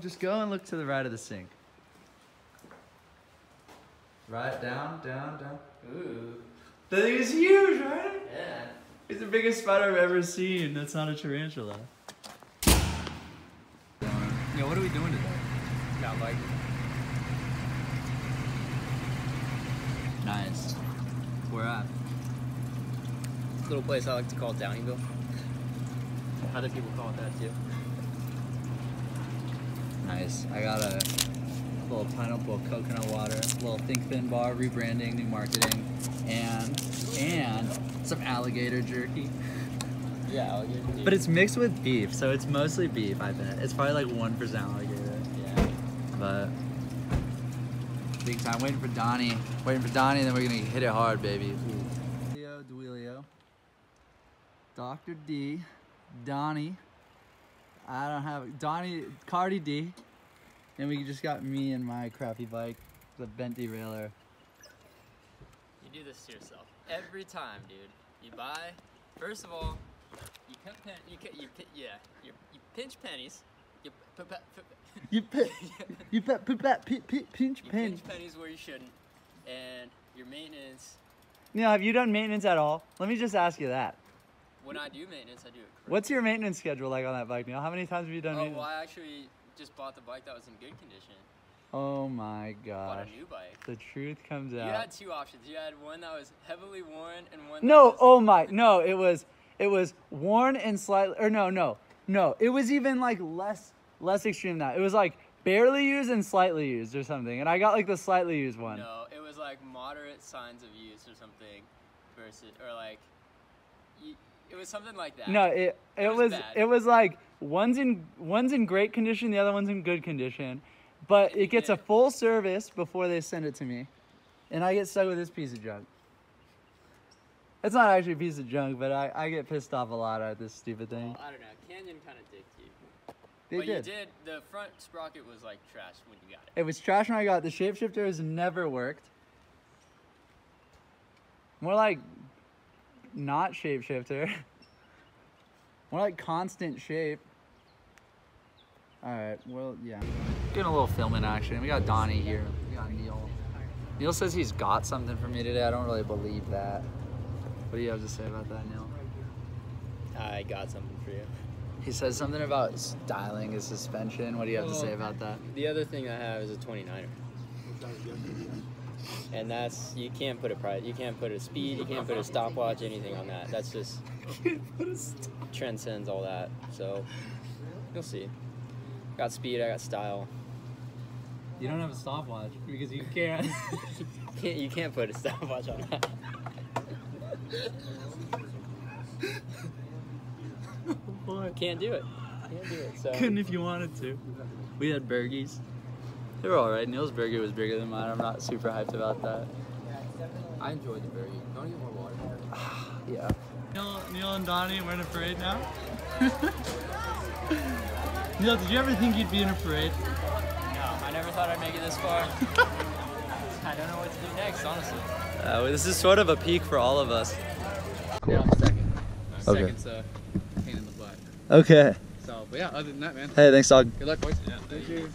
Just go and look to the right of the sink. Right, down. Ooh. That thing is huge, right? Yeah. It's the biggest spider I've ever seen. That's not a tarantula. Yeah, what are we doing today? Got like... Nice. Where at? Little place I like to call Downeyville. Other people call it that too. Nice. I got a little pineapple coconut water, a little ThinkThin bar, rebranding, new marketing, and some alligator jerky. Yeah, alligator jerky. But it's mixed with beef, so it's mostly beef, I bet. It's probably like 1% alligator. Yeah. But big time. Waiting for Donnie, and then we're gonna hit it hard, baby. Leo Duilio, Dr. D, Donnie. I don't have it. Donnie, Cardi D. And we just got me and my crappy bike, the bent derailleur. You do this to yourself every time, dude. You buy, first of all, you pinch pennies. You pinch pennies where you shouldn't, and your maintenance. Now, have you done maintenance at all? Let me just ask you that. When I do maintenance, I do it correctly. What's your maintenance schedule like on that bike, Neil? How many times have you done maintenance? Well, I actually just bought the bike that was in good condition. Oh my gosh. Bought a new bike. The truth comes out. You had two options. You had one that was heavily worn and one that was... No, it was worn and slightly... Or no. It was even like less extreme than that. It was like barely used and slightly used or something. And I got like the slightly used one. No, it was like moderate signs of use or something versus... Or like... It was something like that. No, it was like one's in great condition, the other one's in good condition, but it gets a full service before they send it to me, and I get stuck with this piece of junk. It's not actually a piece of junk, but I get pissed off a lot at this stupid thing. Well, I don't know. Canyon kind of dicked you. But you did. The front sprocket was like trash when you got it. It was trash when I got it. The shapeshifter has never worked. More like. Not shapeshifter. More like constant shape. Alright, well, yeah. Doing a little filming action. We got Donnie here. We got Neil. Neil says he's got something for me today. I don't really believe that. What do you have to say about that, Neil? I got something for you. He says something about styling his suspension. What do you have to say about that? The other thing I have is a 29er. And that's, you can't put a price, you can't put a speed, you can't put a stopwatch, anything on that. That's just, transcends all that. So, you'll see. Got speed, I got style. You don't have a stopwatch because you can't. you can't put a stopwatch on that. Oh, can't do it. So. Couldn't if you wanted to. We had burgies. They were alright. Neil's burger was bigger than mine. I'm not super hyped about that. I enjoyed the burger. Don't get more water. Yeah. Neil and Donnie, we're in a parade now. Neil, did you ever think you'd be in a parade? No, I never thought I'd make it this far. I don't know what to do next, honestly. This is sort of a peak for all of us. Cool. Yeah, second's a pain in the butt. Okay. So, but yeah, other than that, man. Hey, thanks, dog. Good luck, boys. Yeah, thank you.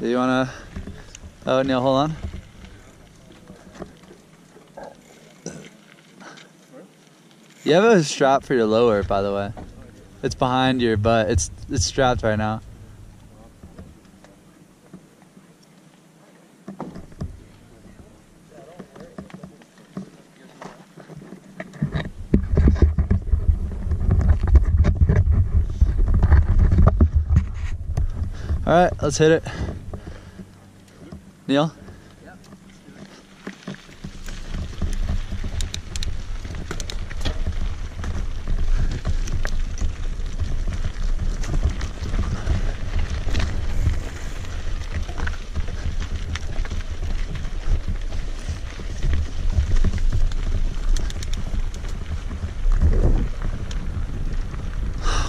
Do you wanna? Oh, Neil, hold on. You have a strap for your lower, by the way. It's behind your butt. It's strapped right now. All right, let's hit it. Neil? Yep.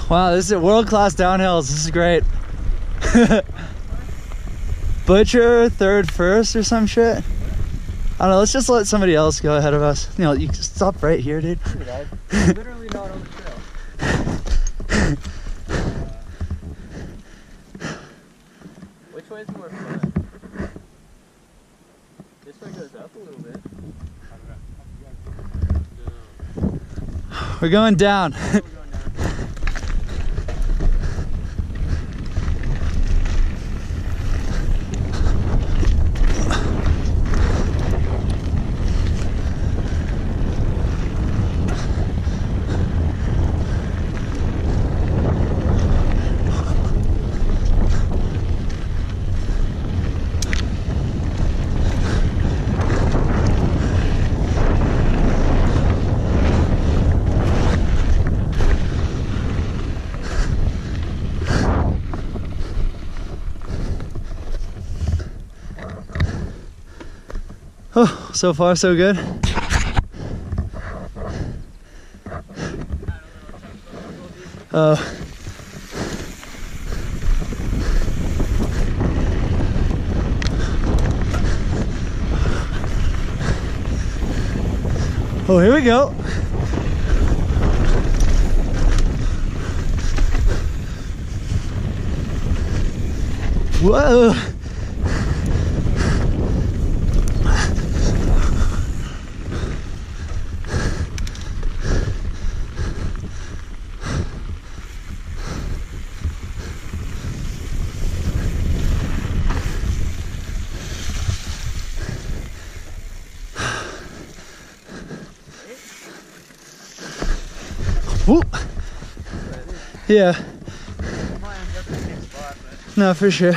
Wow, this is world-class downhills. This is great. Butcher third first or some shit. I don't know, let's just let somebody else go ahead of us. You know, you can stop right here, dude. I'm literally not on the trail. Which way is more fun? This way goes up a little bit. We're going down. Oh, so far so good. Oh, here we go. Whoa. Whoop. Yeah. No, for sure.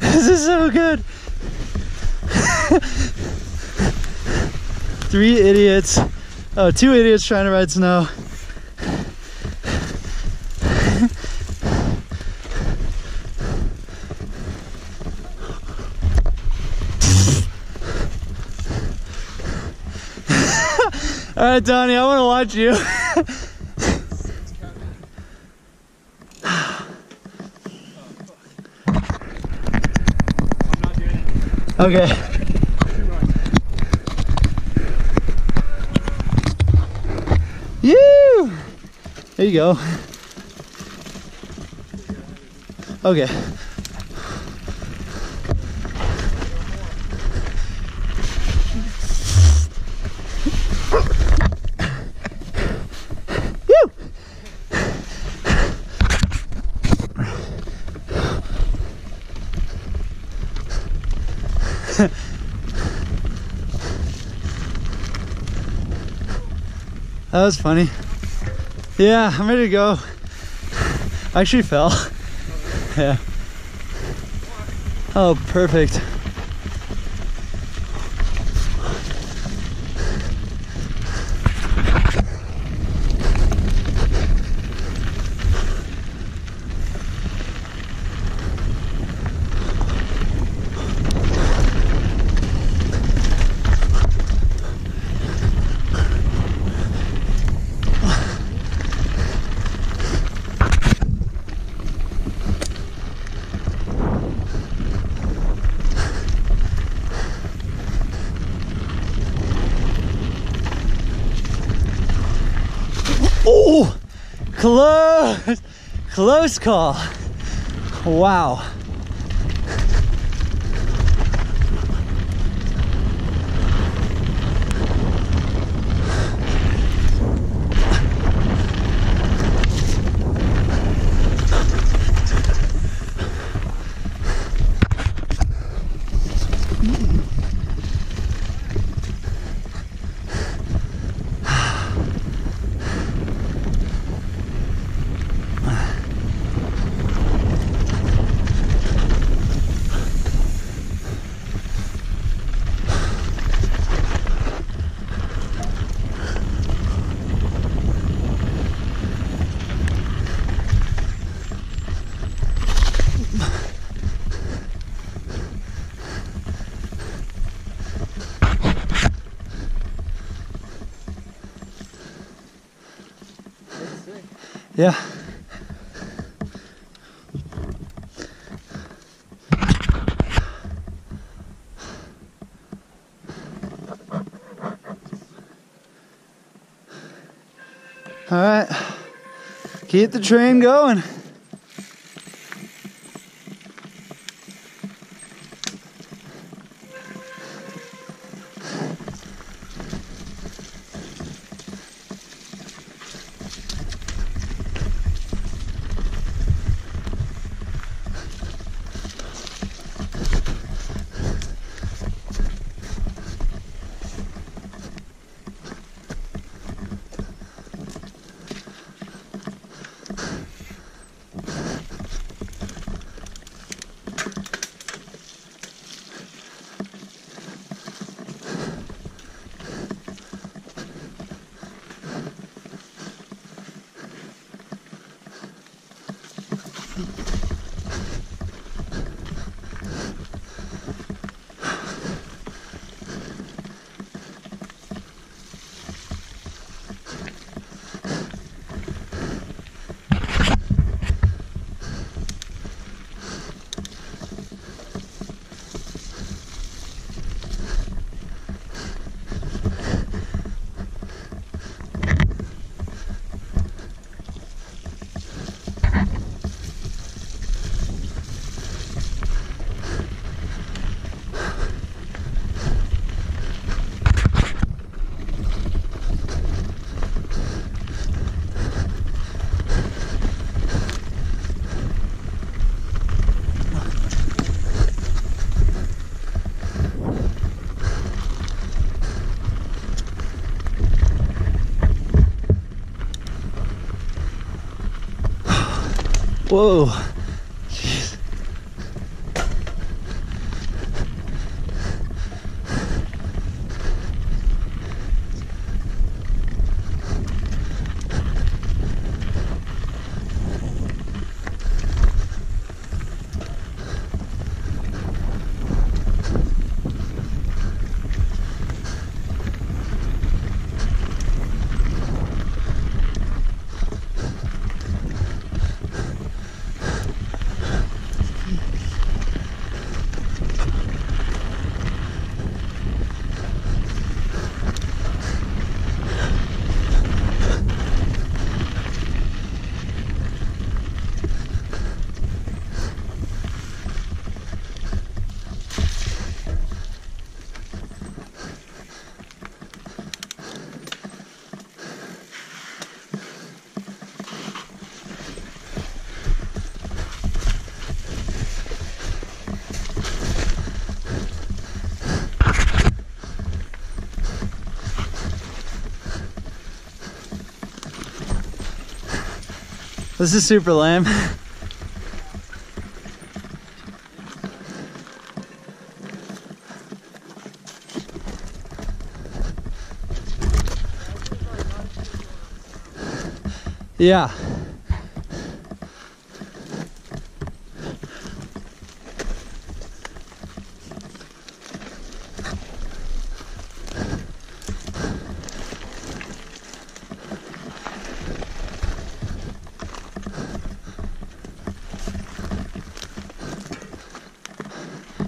This is so good. Three idiots. Oh, two idiots trying to ride snow. All right, Donnie, I want to watch you. I'm not doing it. Okay. You. There you go. Okay. That was funny. Yeah, I'm ready to go. I actually fell. Yeah. Oh, perfect. Oh, close, close call. Wow. Yeah. All right, keep the train going. Whoa, jeez. This is super lame. Yeah.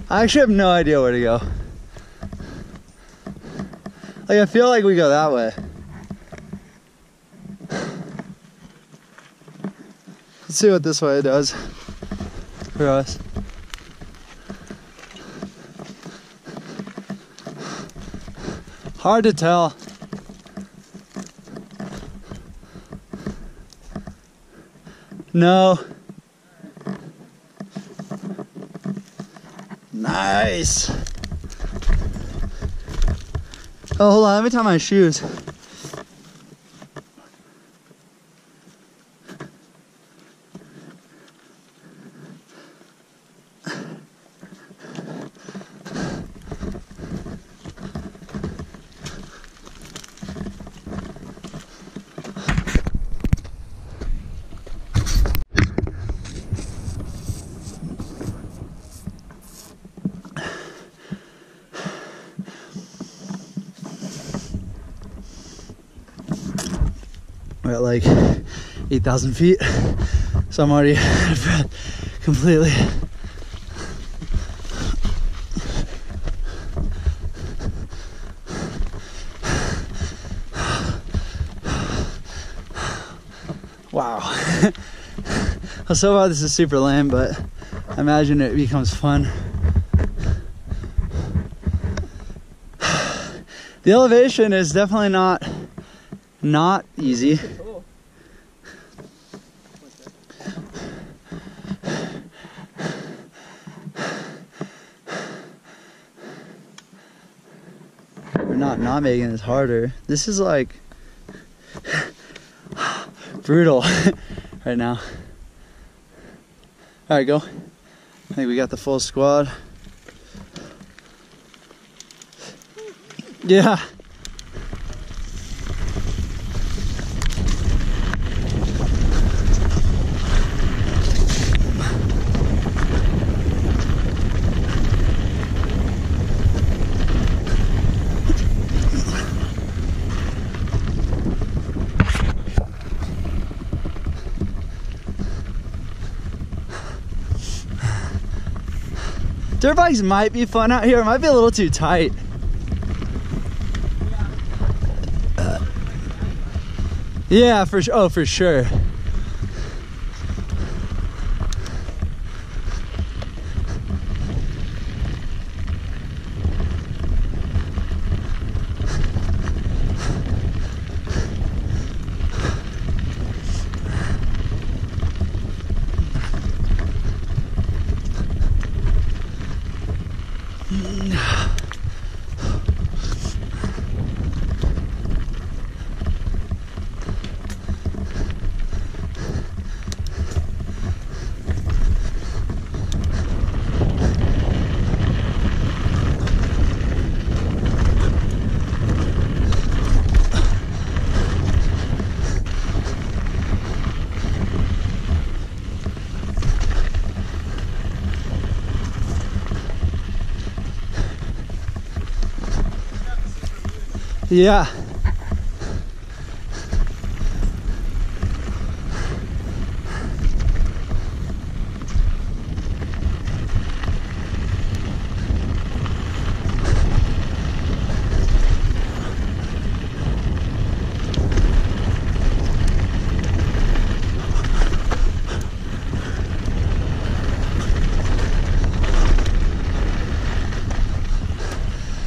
I actually have no idea where to go. Like, I feel like we go that way. Let's see what this way does for us. Hard to tell. No. Nice. Oh, hold on, let me tie my shoes. Like 8,000 feet, so I'm already out of breath completely. Wow. So far this is super lame, but I imagine it becomes fun. The elevation is definitely not easy. We're not making this harder. This is like brutal right now. All right, go. I think we got the full squad. Yeah. Dirt bikes might be fun out here. It might be a little too tight. Yeah, for sure. Oh, for sure. Yeah.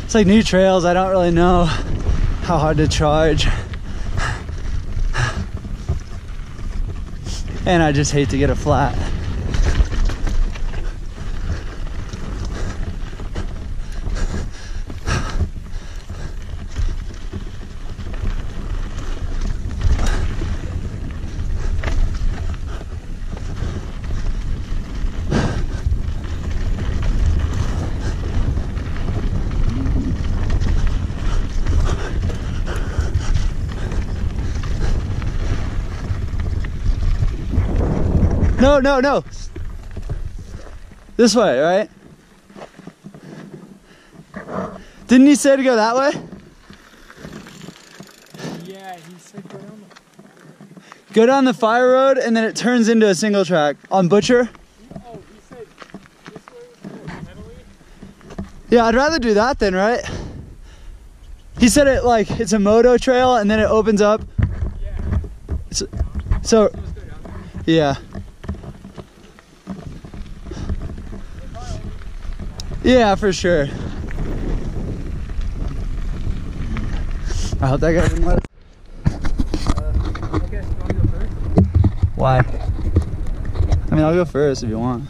It's like new trails, I don't really know how hard to charge, and I just hate to get a flat. No, no, no. This way, right? Didn't he say to go that way? Yeah, he said go down the... Go down the fire road and then it turns into a single track on Butcher. Oh, he said this way was more... Yeah, I'd rather do that then, right? He said it like it's a moto trail and then it opens up. Yeah. So yeah. Yeah, for sure. I hope that guy didn't let us. Okay, do you want to go first? Why? I mean, I'll go first if you want.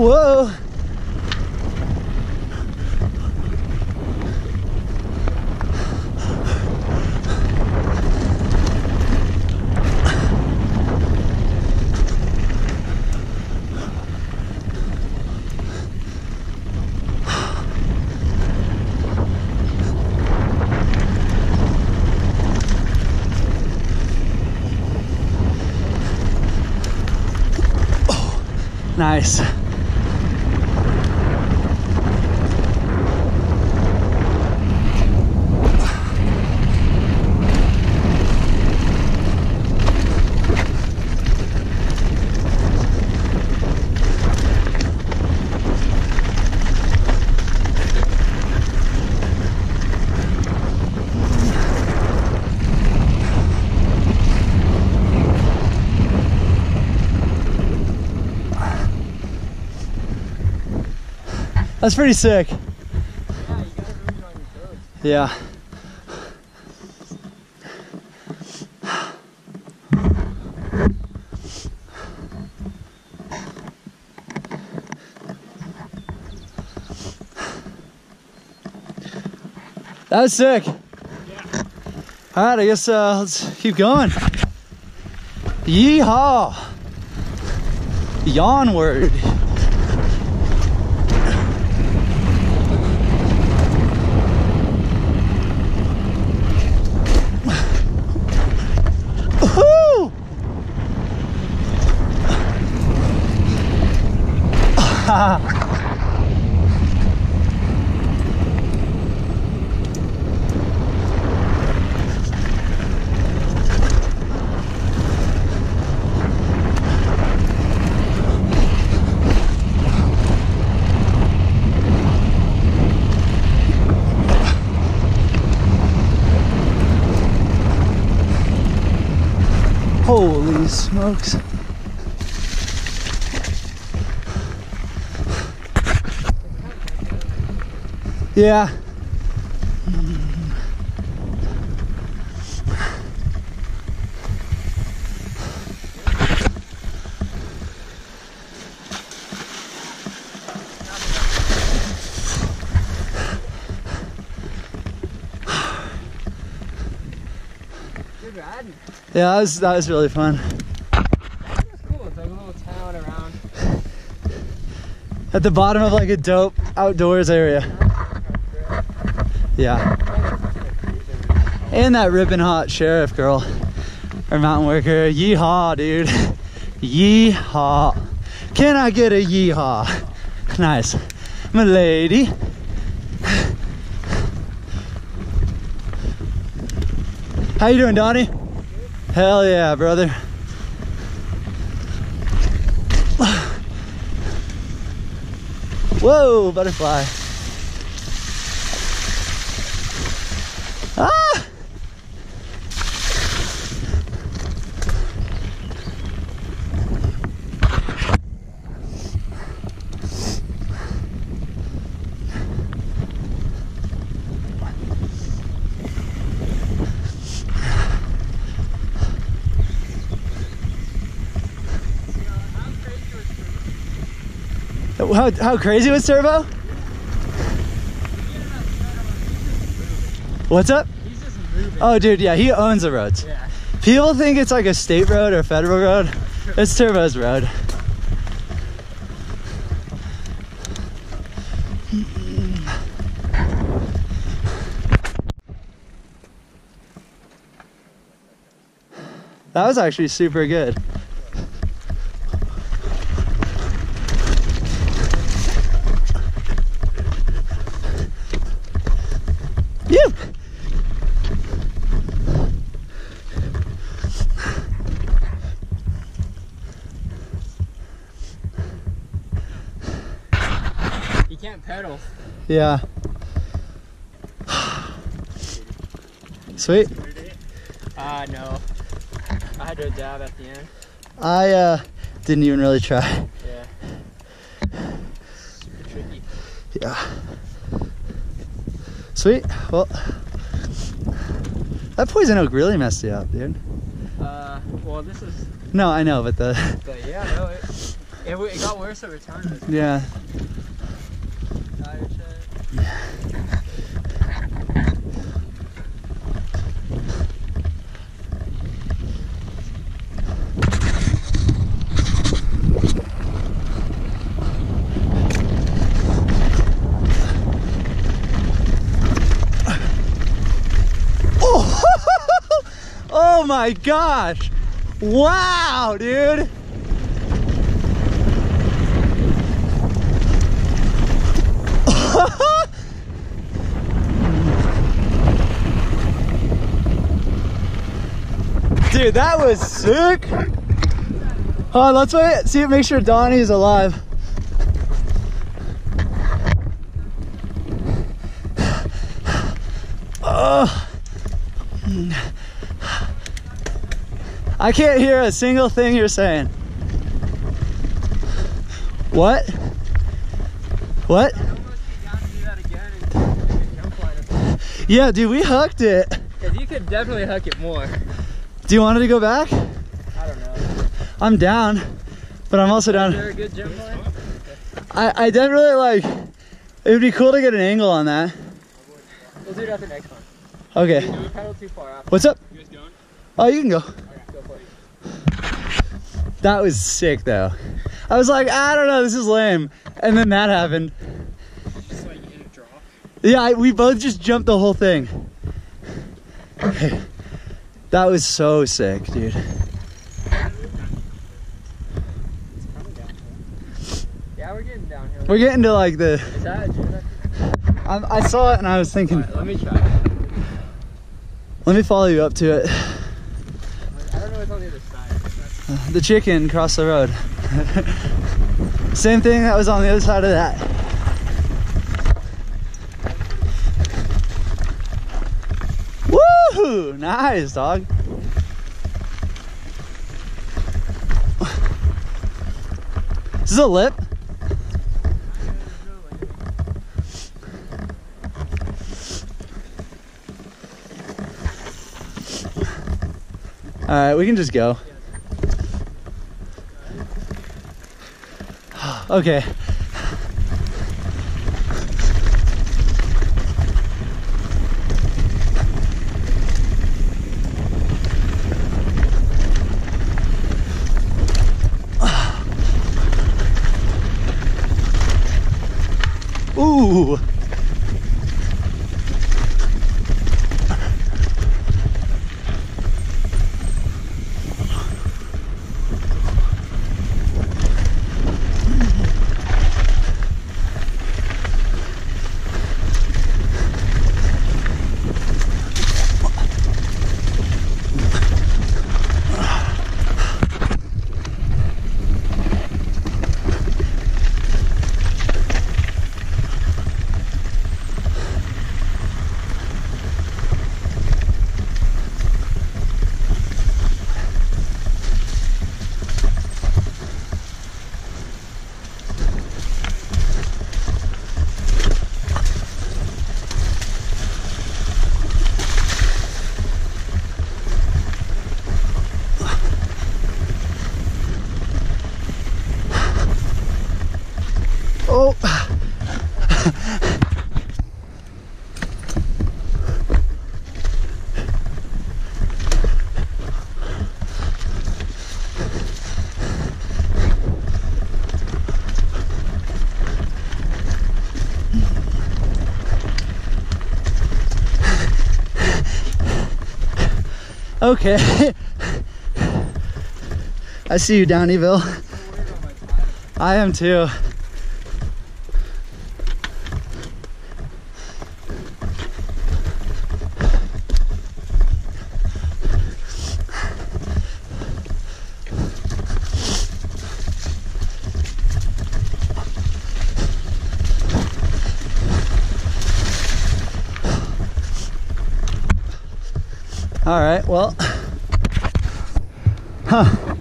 Whoa! nice. That's pretty sick. Yeah, you gotta move it on your toes. Yeah. That was sick. Yeah. All right, I guess let's keep going. Yeehaw! Yawnward. Holy smokes. Yeah. Good riding. Yeah, that was really fun. That was cool. It's like a little town around. At the bottom of like a dope outdoors area. Yeah. And that ripping hot sheriff girl or mountain worker. Yeehaw, dude. Yeehaw. Can I get a yeehaw? Nice. My lady. How you doing, Donnie? Good. Hell yeah, brother. Whoa, butterfly. How crazy was Servo? What's up? He's just moving. Oh, dude, yeah, he owns the roads. Yeah. People think it's like a state road or a federal road. It's Servo's road. That was actually super good. Yeah. Sweet. No. I had to dab at the end. I didn't even really try. Yeah. Super tricky. Yeah. Sweet. Well, that poison oak really messed you up, dude. Well, this is. No, I know, but the. But yeah, no, it got worse over time. Yeah. Oh my gosh! Wow, dude! Dude, that was sick. Oh, let's wait, see, make sure Donnie's alive. Oh. I can't hear a single thing you're saying. What? What? Yeah, dude, we hooked it. Because you could definitely hook it more. Do you want it to go back? I don't know. I'm down, but I'm also down. Is there a good jump line? I didn't really like. It would be cool to get an angle on that. We'll do it after next one. Okay. We pedaled too far after. What's up? You guys going? Oh, you can go. That was sick though. I was like, I don't know, this is lame. And then that happened. Just like in a drop? Yeah, we both just jumped the whole thing. Okay. That was so sick, dude. Yeah, we're getting downhill. We're getting to like the... Is that a gym? I saw it and I was thinking... All right, let me try. Let me follow you up to it. I don't know what's on the other side. The chicken crossed the road. Same thing that was on the other side of that. Woohoo! Nice, dog. Is this a lip? Alright, we can just go. Okay. Ooh. Okay. I see you, Downeyville. I am too. All right, well, huh.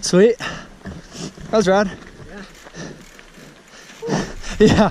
Sweet. That was rad. Yeah. Yeah.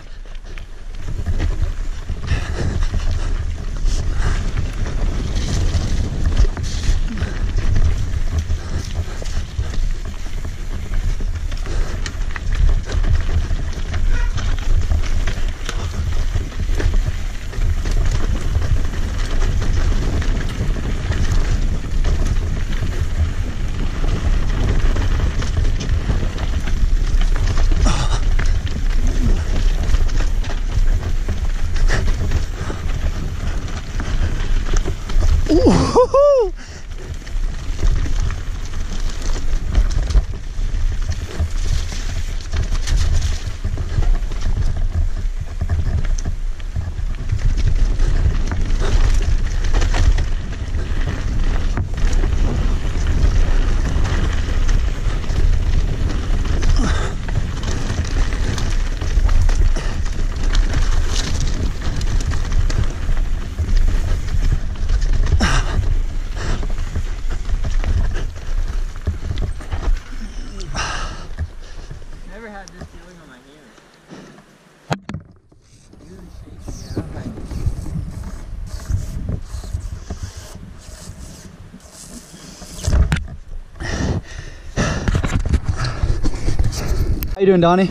How you doing, Donnie?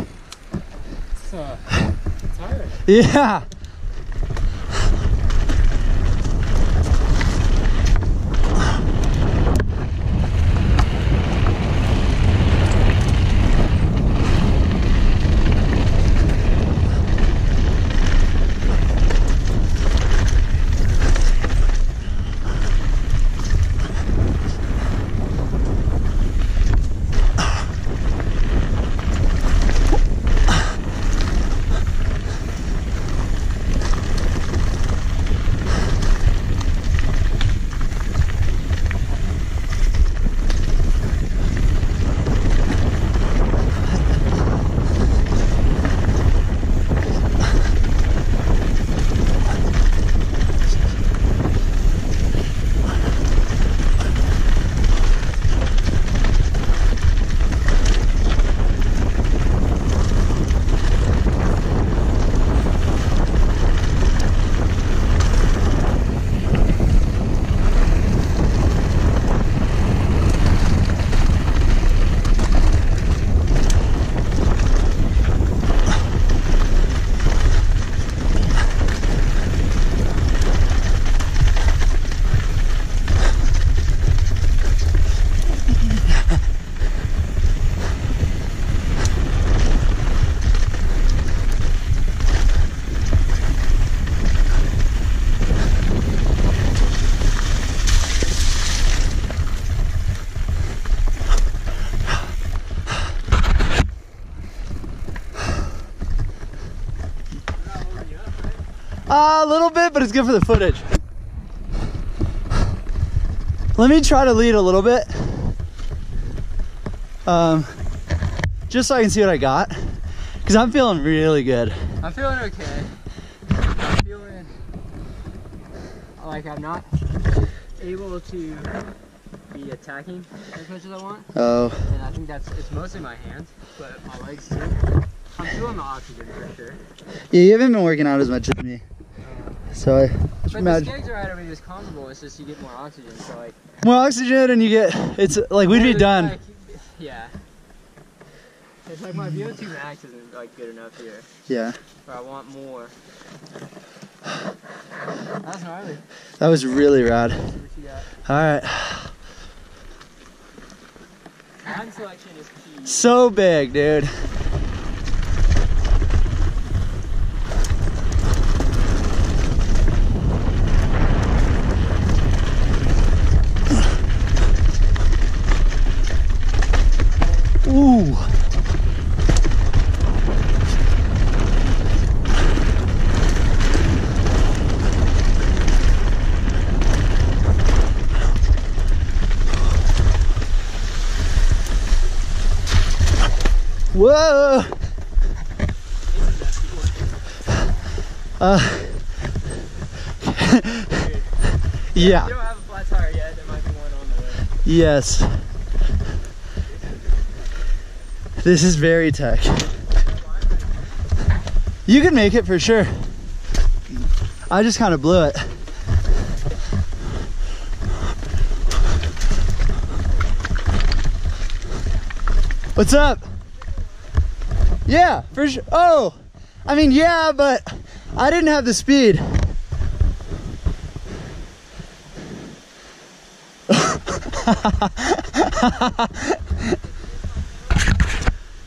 It's hard. Yeah. A little bit, but it's good for the footage. Let me try to lead a little bit, just so I can see what I got, because I'm feeling really good. I'm feeling okay. I'm feeling like I'm not able to be attacking as much as I want. Oh. And I think it's mostly my hands, but my legs too. I'm feeling the oxygen for sure. Yeah, you haven't been working out as much as me. So the skates are out of me as comfortable, it's just you get more oxygen, so like... More oxygen and you get, it's like we'd be done. Like, yeah. It's like my BO2 max isn't like good enough here. Yeah. But I want more. That was gnarly. That was really rad. Alright. Hand selection is key. So big, dude. Ooh. Whoa. Yeah. You don't have a flat tire yet, there might be one on the way. Yes. This is very tech. You can make it for sure. I just kind of blew it. What's up? Yeah, for sure. Oh, I mean, yeah, but I didn't have the speed.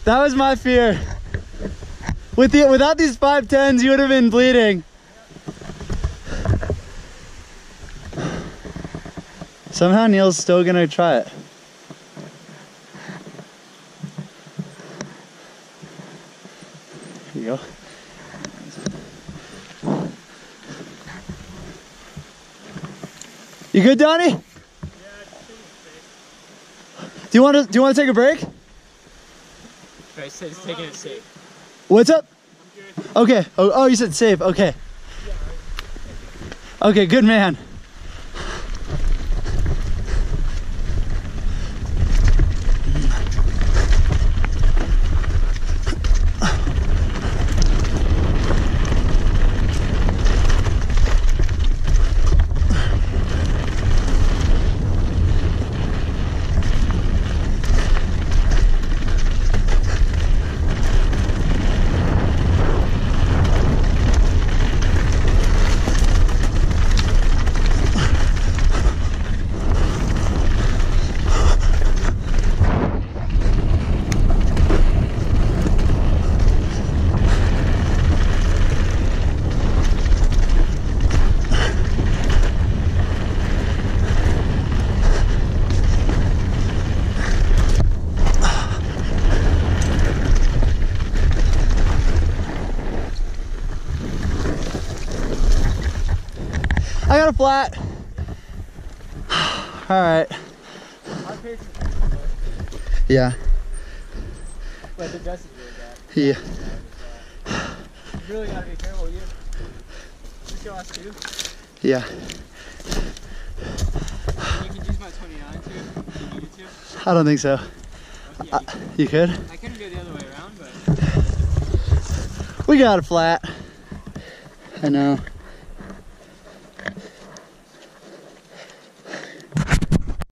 That was my fear. Without these 510s, you would have been bleeding. Somehow Neil's still gonna try it. Here you go. You good, Donnie? Yeah, I think do you want to take a break? I said it's taking it safe. What's up? I'm good. Okay. Oh, you said safe. Okay. Okay, good man. I got a flat. All right. Yeah. But the dust is really bad. Yeah. You really gotta be careful. You just go off two. Yeah. You can use my 29 too if you needed to. I don't think so. Okay, you could? I couldn't go the other way around, but. We got it flat. I know.